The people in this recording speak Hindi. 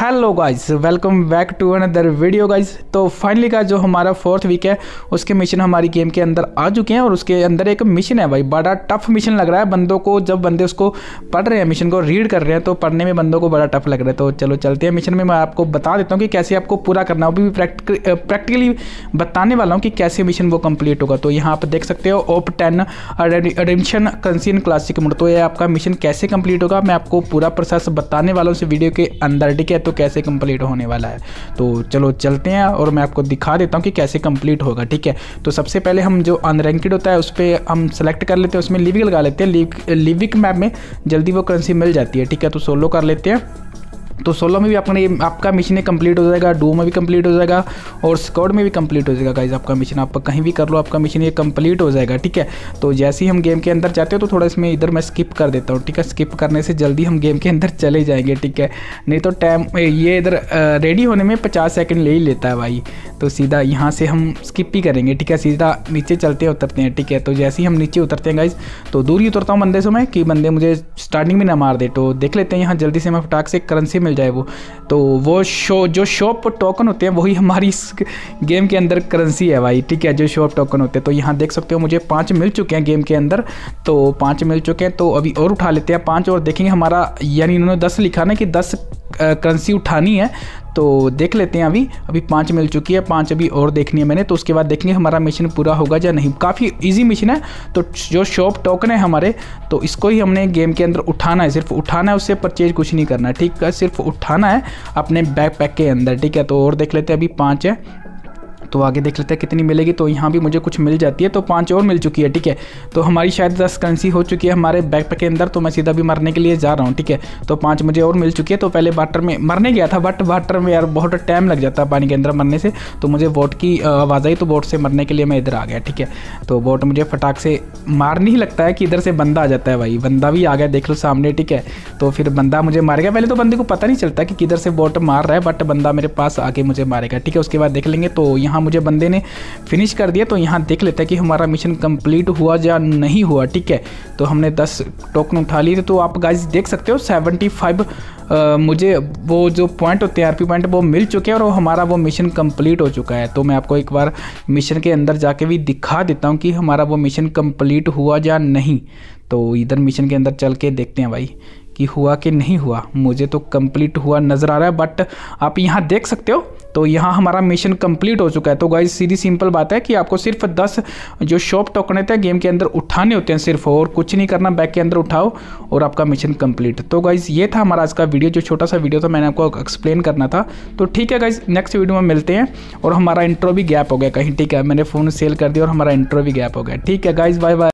Hello guys, welcome back to another video guys. तो फाइनली का जो हमारा फोर्थ वीक है उसके मिशन हमारी गेम के अंदर आ चुके हैं और उसके अंदर एक मिशन है भाई, बड़ा टफ मिशन लग रहा है बंदों को। जब बंदे उसको पढ़ रहे हैं, मिशन को रीड कर रहे हैं, तो पढ़ने में बंदों को बड़ा टफ लग रहा है। तो चलो चलते हैं मिशन में, मैं आपको बता देता हूँ कि कैसे आपको पूरा करना है। अभी प्रैक्टिकली बताने वाला हूँ कि कैसे मिशन वो कंप्लीट होगा। तो यहाँ आप देख सकते हो OP 10 रिडेम्पशन कंसीन क्लासिक मोड। तो ये आपका मिशन कैसे कंप्लीट होगा मैं आपको पूरा प्रोसेस बताने वाला हूँ इस वीडियो के अंदर, ठीक है। तो कैसे कंप्लीट होने वाला है, तो चलो चलते हैं और मैं आपको दिखा देता हूँ कि कैसे कंप्लीट होगा, ठीक है। तो सबसे पहले हम जो अनरैंकेड होता है उस पर हम सेलेक्ट कर लेते हैं, उसमें लिविक लगा लेते हैं। लिविक मैप में जल्दी वो करेंसी मिल जाती है, ठीक है। तो सोलो कर लेते हैं, तो 16 में भी आपका मिशन कंप्लीट हो जाएगा, डू में भी कंप्लीट हो जाएगा और स्क्वाड में भी कंप्लीट हो जाएगा गाइज। आपका मिशन आप कहीं भी कर लो, आपका मिशन ये कंप्लीट हो जाएगा, ठीक है। तो जैसे ही हम गेम के अंदर जाते हो तो थोड़ा इसमें इधर मैं स्किप कर देता हूँ, ठीक है। स्किप करने से जल्दी हम गेम के अंदर चले जाएंगे, ठीक है। नहीं तो टाइम ये इधर रेडी होने में 50 सेकेंड ले ही लेता है भाई। तो सीधा यहाँ से हम स्किप ही करेंगे, ठीक है। सीधा नीचे चलते उतरते हैं, ठीक है। तो जैसे ही हम नीचे उतरते हैं गाइज, तो दूर ही उतरता हूँ बंदे से मैं कि बंदे मुझे स्टार्टिंग में ना मार दे। तो देख लेते हैं यहाँ जल्दी से मैं फटाक से करेंसी मिल जाए वो जो शॉप टोकन होते हैं वही हमारी इस गेम के अंदर करेंसी है भाई, ठीक है। जो शॉप टोकन होते हैं, तो यहाँ देख सकते हो मुझे 5 मिल चुके हैं गेम के अंदर। तो 5 मिल चुके हैं, तो अभी और उठा लेते हैं 5 और देखेंगे हमारा, यानी इन्होंने 10 लिखा ना कि 10 करेंसी उठानी है। तो देख लेते हैं, अभी 5 मिल चुकी है, 5 अभी और देखनी है मैंने। तो उसके बाद देखेंगे हमारा मिशन पूरा होगा या नहीं। काफ़ी इजी मिशन है। तो जो शॉप टोकन है हमारे, तो इसको ही हमने गेम के अंदर उठाना है, सिर्फ उठाना है, उससे परचेज कुछ नहीं करना, ठीक है। सिर्फ उठाना है अपने बैकपैक के अंदर, ठीक है। तो और देख लेते हैं, अभी 5 है, तो आगे देख लेते हैं कितनी मिलेगी। तो यहाँ भी मुझे कुछ मिल जाती है, तो 5 और मिल चुकी है, ठीक है। तो हमारी शायद 10 करेंसी हो चुकी है हमारे बैकपैक के अंदर। तो मैं सीधा भी मरने के लिए जा रहा हूँ, ठीक है। तो 5 मुझे और मिल चुकी है। तो पहले वाटर में मरने गया था, बट वाटर में यार बहुत टाइम लग जाता है पानी के अंदर मरने से। तो मुझे बोट की आवाज़ आई, तो बोट से मरने के लिए मैं इधर आ गया, ठीक है। तो बोट मुझे फटाक से मारने ही लगता है कि इधर से बंदा आ जाता है भाई। बंदा भी आ गया, देख लो सामने, ठीक है। तो फिर बंदा मुझे मारेगा, पहले तो बंदे को पता नहीं चलता कि किधर से बोट मार रहा है, बट बंदा मेरे पास आके मुझे मारेगा, ठीक है। उसके बाद देख लेंगे। तो यहाँ मुझे बंदे ने फिनिश कर दिया। तो यहाँ देख लेते हैं कि हमारा मिशन कंप्लीट हुआ या नहीं हुआ, ठीक है। तो हमने 10 टोकन उठा लिए। तो आप गाइस देख सकते हो 75 मुझे वो जो पॉइंट होते हैं RP पॉइंट वो मिल चुके हैं और हमारा वो मिशन कंप्लीट हो चुका है। तो मैं आपको एक बार मिशन के अंदर जाके भी दिखा देता हूँ कि हमारा वो मिशन कंप्लीट हुआ या नहीं। तो इधर मिशन के अंदर चल के देखते हैं भाई कि हुआ कि नहीं हुआ। मुझे तो कंप्लीट हुआ नज़र आ रहा है, बट आप यहाँ देख सकते हो। तो यहाँ हमारा मिशन कंप्लीट हो चुका है। तो गाइस सीधी सिंपल बात है कि आपको सिर्फ 10 जो शॉप टोकन होते हैं गेम के अंदर उठाने होते हैं सिर्फ, और कुछ नहीं करना। बैग के अंदर उठाओ और आपका मिशन कंप्लीट। तो गाइस ये था हमारा आज का वीडियो, जो छोटा सा वीडियो था, मैंने आपको एक्सप्लेन करना था। तो ठीक है गाइस, नेक्स्ट वीडियो में मिलते हैं। और हमारा इंट्रो भी गैप हो गया कहीं, ठीक है। मैंने फ़ोन सेल कर दिया और हमारा इंट्रो भी गैप हो गया, ठीक है गाइस। Bye bye.